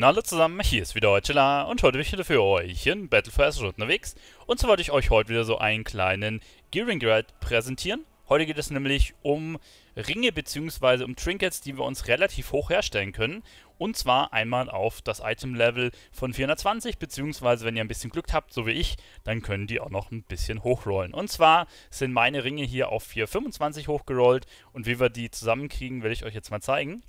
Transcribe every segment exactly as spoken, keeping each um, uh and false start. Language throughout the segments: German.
Hallo zusammen, hier ist wieder Chilla und heute bin ich wieder für euch in Battle for Azeroth unterwegs. Und so wollte ich euch heute wieder so einen kleinen Gearing Guide präsentieren. Heute geht es nämlich um Ringe bzw. um Trinkets, die wir uns relativ hoch herstellen können. Und zwar einmal auf das Item-Level von vierhundertzwanzig, beziehungsweise wenn ihr ein bisschen Glück habt, so wie ich, dann können die auch noch ein bisschen hochrollen. Und zwar sind meine Ringe hier auf vierhundertfünfundzwanzig hochgerollt und wie wir die zusammenkriegen, werde ich euch jetzt mal zeigen.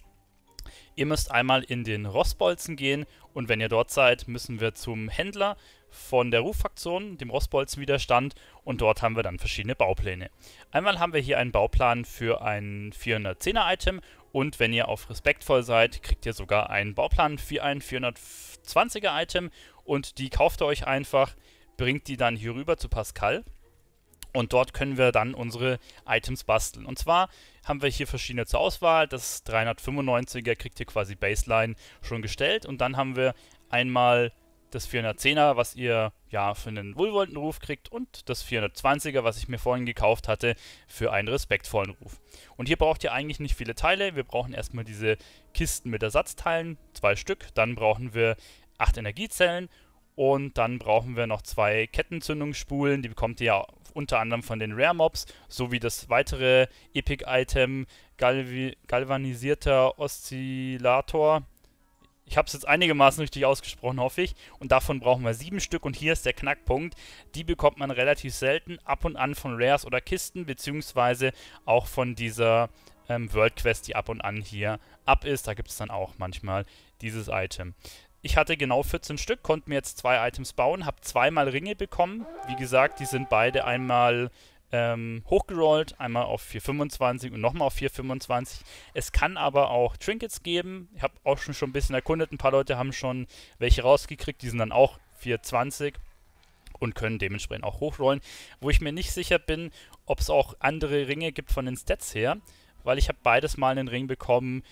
Ihr müsst einmal in den Rostbolzen gehen und wenn ihr dort seid, müssen wir zum Händler von der Ruffraktion, dem Rostbolzenwiderstand, und dort haben wir dann verschiedene Baupläne. Einmal haben wir hier einen Bauplan für ein vierhundertzehner Item und wenn ihr auf respektvoll seid, kriegt ihr sogar einen Bauplan für ein vierhundertzwanziger Item und die kauft ihr euch einfach, bringt die dann hier rüber zu Pascal. Und dort können wir dann unsere Items basteln. Und zwar haben wir hier verschiedene zur Auswahl. Das dreihundertfünfundneunziger kriegt ihr quasi Baseline schon gestellt. Und dann haben wir einmal das vierhundertzehner, was ihr ja für einen wohlwollenden Ruf kriegt. Und das vierhundertzwanziger, was ich mir vorhin gekauft hatte, für einen respektvollen Ruf. Und hier braucht ihr eigentlich nicht viele Teile. Wir brauchen erstmal diese Kisten mit Ersatzteilen, zwei Stück. Dann brauchen wir acht Energiezellen. Und dann brauchen wir noch zwei Ketterzündungsspulen, die bekommt ihr ja unter anderem von den Rare Mobs, sowie das weitere Epic-Item Galvi Galvanisierter Oszillator. Ich habe es jetzt einigermaßen richtig ausgesprochen, hoffe ich. Und davon brauchen wir sieben Stück und hier ist der Knackpunkt. Die bekommt man relativ selten, ab und an von Rares oder Kisten, beziehungsweise auch von dieser ähm, World Quest, die ab und an hier ab ist. Da gibt es dann auch manchmal dieses Item. Ich hatte genau vierzehn Stück, konnte mir jetzt zwei Items bauen, habe zweimal Ringe bekommen. Wie gesagt, die sind beide einmal ähm, hochgerollt, einmal auf vierhundertfünfundzwanzig und nochmal auf vierhundertfünfundzwanzig. Es kann aber auch Trinkets geben. Ich habe auch schon, schon ein bisschen erkundet, ein paar Leute haben schon welche rausgekriegt, die sind dann auch vierhundertzwanzig und können dementsprechend auch hochrollen. Wo ich mir nicht sicher bin, ob es auch andere Ringe gibt von den Stats her, weil ich habe beides mal einen Ring bekommen,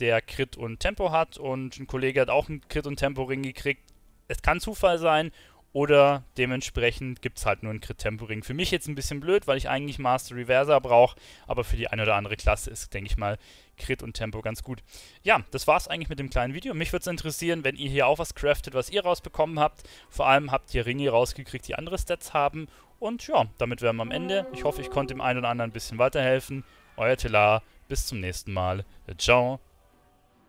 der Crit und Tempo hat und ein Kollege hat auch einen Crit und Tempo Ring gekriegt. Es kann Zufall sein oder dementsprechend gibt es halt nur einen Crit Tempo Ring. Für mich jetzt ein bisschen blöd, weil ich eigentlich Master Reverser brauche, aber für die eine oder andere Klasse ist, denke ich mal, Crit und Tempo ganz gut. Ja, das war's eigentlich mit dem kleinen Video. Mich würde es interessieren, wenn ihr hier auch was craftet, was ihr rausbekommen habt. Vor allem habt ihr Ringe rausgekriegt, die andere Stats haben und ja, damit wären wir am Ende. Ich hoffe, ich konnte dem einen oder anderen ein bisschen weiterhelfen. Euer Tellar, bis zum nächsten Mal. Ciao.